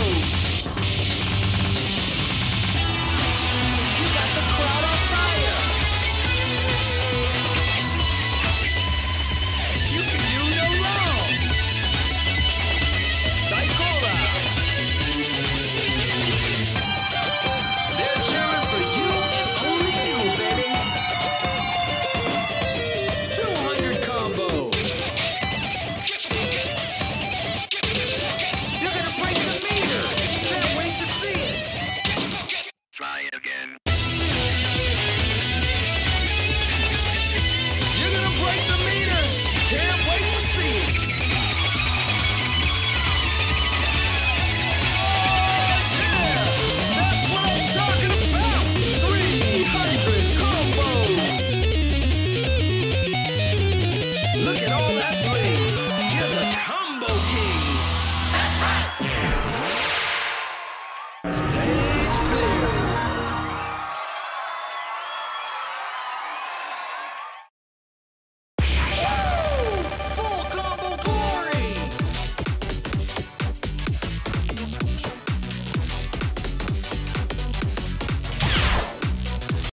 Rose.